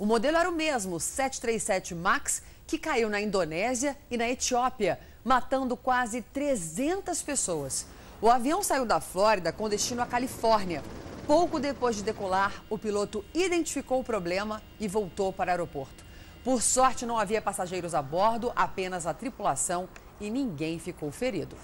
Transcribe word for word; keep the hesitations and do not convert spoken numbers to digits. O modelo era o mesmo, sete três sete Max, que caiu na Indonésia e na Etiópia, matando quase trezentas pessoas. O avião saiu da Flórida com destino à Califórnia. Pouco depois de decolar, o piloto identificou o problema e voltou para o aeroporto. Por sorte, não havia passageiros a bordo, apenas a tripulação, e ninguém ficou ferido.